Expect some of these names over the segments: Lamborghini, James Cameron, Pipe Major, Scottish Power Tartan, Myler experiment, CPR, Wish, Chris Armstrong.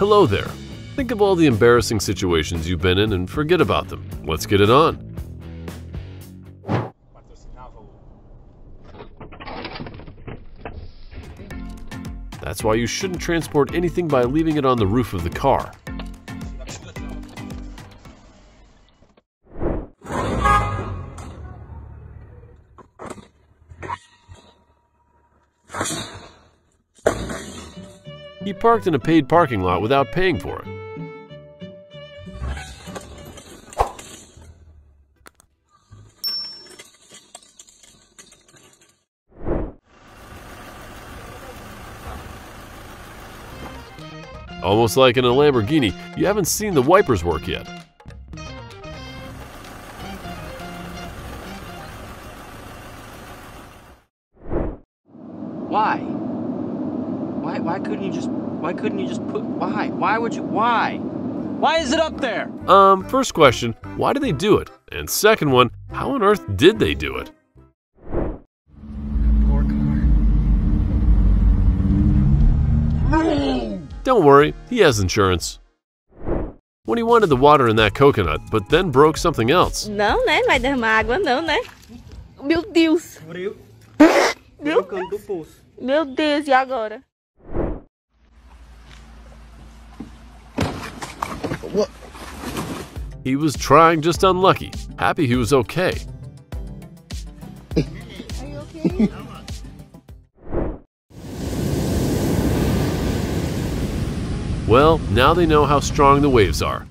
Hello there. Think of all the embarrassing situations you've been in and forget about them. Let's get it on. That's why you shouldn't transport anything by leaving it on the roof of the car. He parked in a paid parking lot without paying for it. Almost like in a Lamborghini, you haven't seen the wipers work yet. Why is it up there? First question, why did they do it? And second one, how on earth did they do it? Poor car. Don't worry, he has insurance. When he wanted the water in that coconut, but then broke something else. Não, né? Vai derramar água, não, né? Meu Deus. Meu Deus, e agora? What? He was trying, just unlucky. Happy he was okay. Are you okay? Well, now they know how strong the waves are.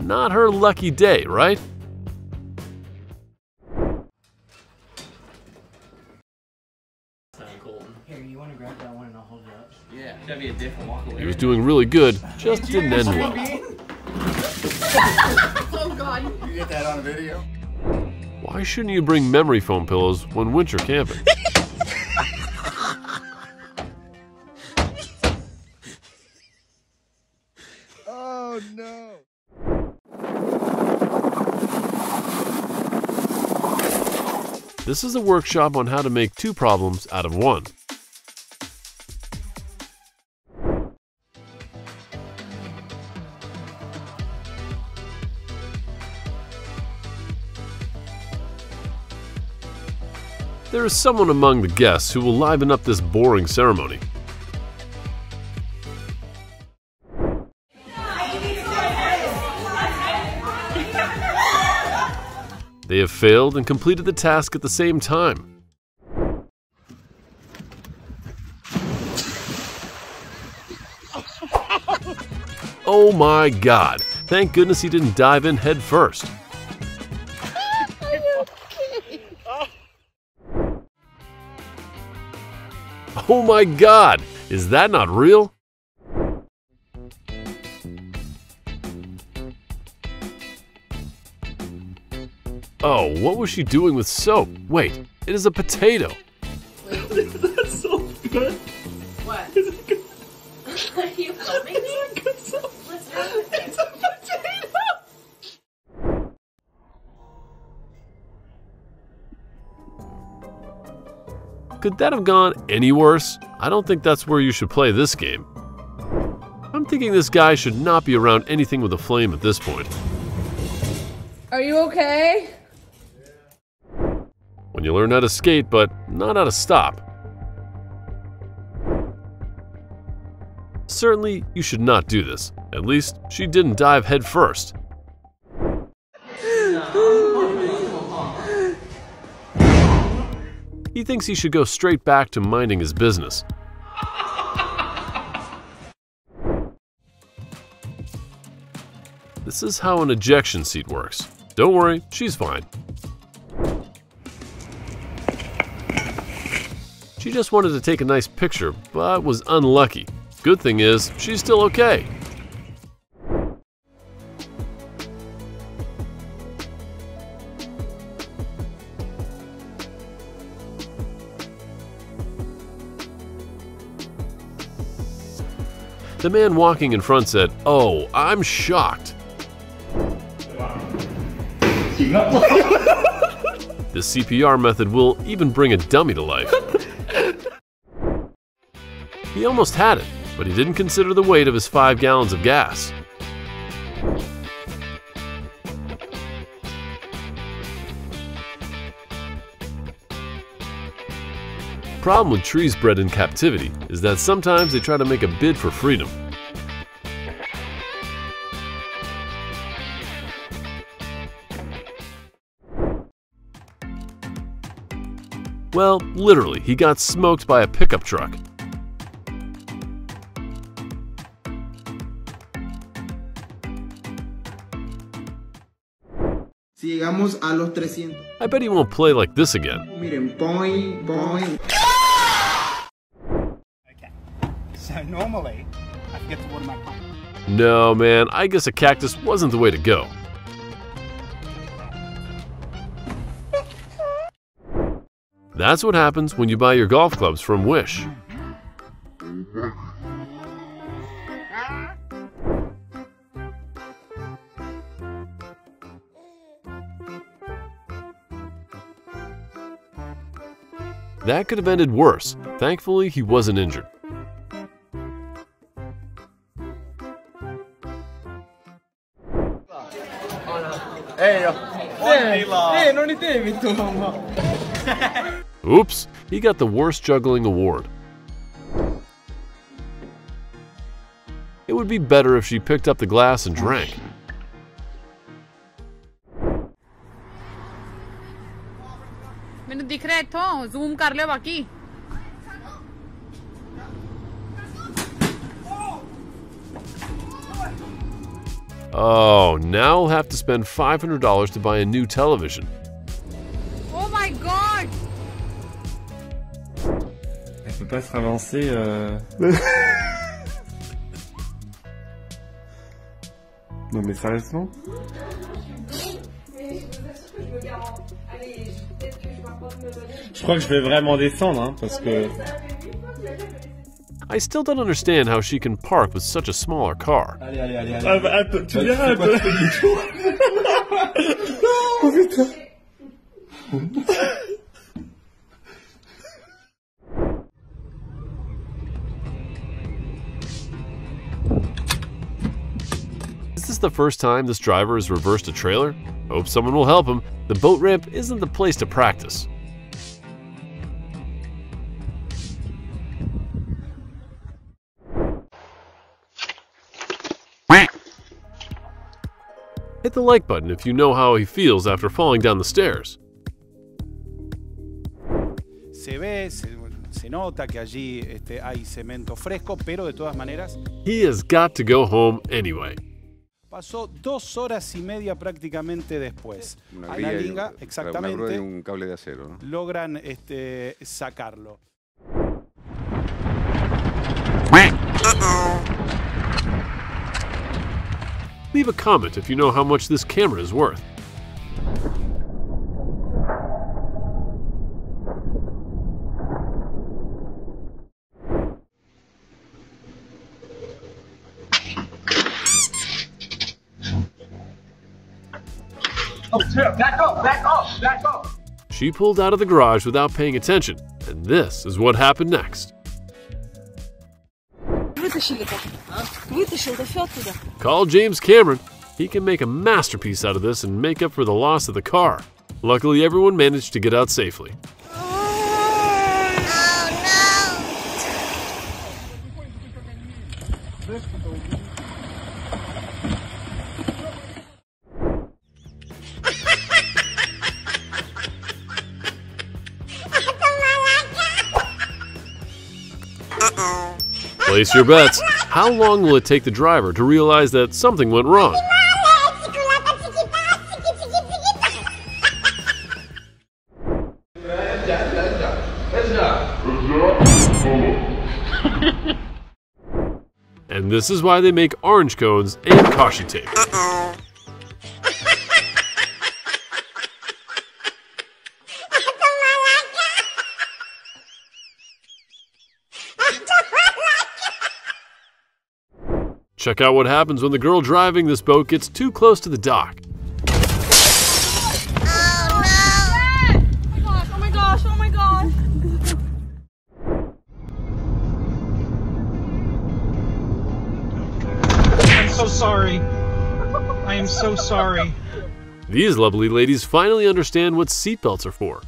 Not her lucky day, right? He was doing really good, just didn't end well. Oh God! You get that on video? Why shouldn't you bring memory foam pillows when winter camping? Oh no! This is a workshop on how to make two problems out of one. There is someone among the guests who will liven up this boring ceremony. They have failed and completed the task at the same time. Oh my God! Thank goodness he didn't dive in head first. Oh my God! Is that not real? Oh, what was she doing with soap? Wait, it is a potato! Is that soap good? What? Is it good? Are you helping me? Is it good soap? It's a potato! Could that have gone any worse? I don't think that's where you should play this game. I'm thinking this guy should not be around anything with a flame at this point. Are you okay? Yeah. When you learn how to skate, but not how to stop. Certainly, you should not do this. At least, she didn't dive head first. He thinks he should go straight back to minding his business. This is how an ejection seat works. Don't worry, she's fine. She just wanted to take a nice picture, but was unlucky. Good thing is, she's still okay. The man walking in front said, "Oh, I'm shocked." The CPR method will even bring a dummy to life. He almost had it, but he didn't consider the weight of his 5 gallons of gas. Problem with trees bred in captivity is that sometimes they try to make a bid for freedom. Well, literally, he got smoked by a pickup truck. I bet he won't play like this again. Okay. So normally, I forget to water my plant. No, man, I guess a cactus wasn't the way to go. That's what happens when you buy your golf clubs from Wish. That could have ended worse. Thankfully, he wasn't injured. Oops, he got the worst juggling award. It would be better if she picked up the glass and drank. Oh, now I'll have to spend $500 to buy a new television. Oh my god! Je peux pas se avancer. Non mais sérieusement? Je crois que je vais vraiment descendre, hein, parce que. I still don't understand how she can park with such a smaller car. Allez, allez, allez, allez. Ah bah, attends, tu verras un peu. Oh putain. Is this the first time this driver has reversed a trailer? Hope someone will help him. The boat ramp isn't the place to practice. Hit the like button if you know how he feels after falling down the stairs. He has got to go home anyway. Pasó 2 horas y media prácticamente después. A la liga, exactamente, un cable de acero, ¿no? Logran sacarlo. Leave a comment if you know how much this camera is worth. Back up, back up, back up. She pulled out of the garage without paying attention, and this is what happened next. Call James Cameron. He can make a masterpiece out of this and make up for the loss of the car. Luckily, everyone managed to get out safely. Oh, no. Place your bets. How long will it take the driver to realize that something went wrong? And this is why they make orange cones and caution tape. Check out what happens when the girl driving this boat gets too close to the dock. Oh no! Oh my gosh, oh my gosh, oh my gosh. sorry. I am so sorry. These lovely ladies finally understand what seatbelts are for.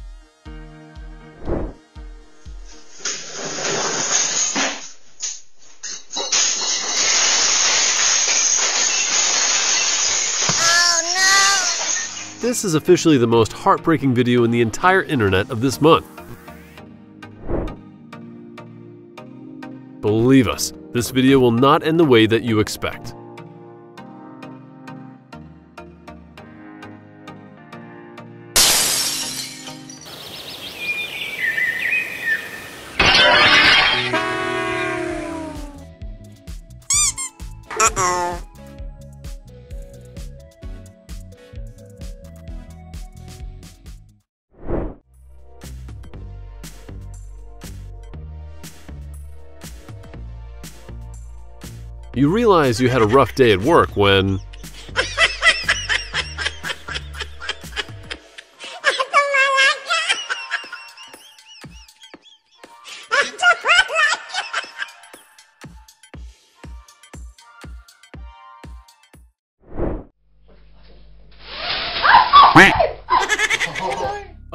Oh no! This is officially the most heartbreaking video in the entire internet of this month. Believe us, this video will not end the way that you expect. Uh-oh. You realize you had a rough day at work when...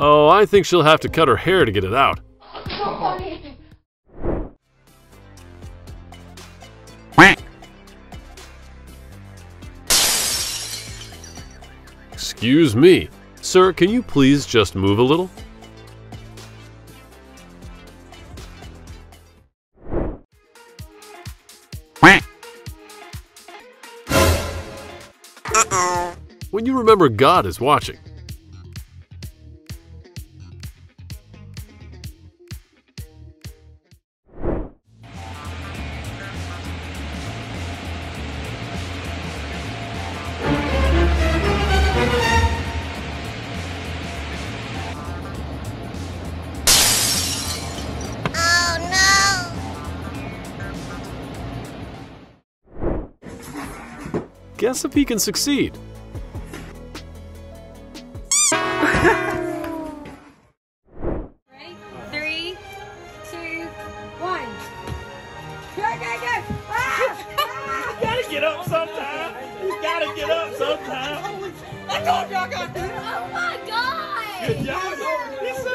Oh, I think she'll have to cut her hair to get it out. Excuse me, sir, can you please just move a little? Uh-oh. When you remember God is watching. Guess if he can succeed. Ready? 3, 2, 1. Go, go, go! Ah! You gotta get up sometime. You gotta get up sometime. I told you I got this. Oh my God! Good job. He said.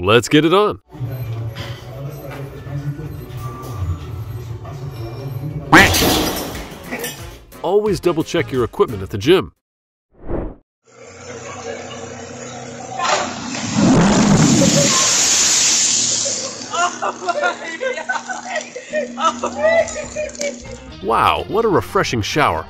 Let's get it on. Always double check your equipment at the gym. Wow, what a refreshing shower.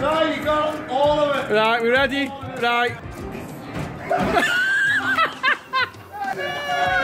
So you got all of it. Right, we ready? Right.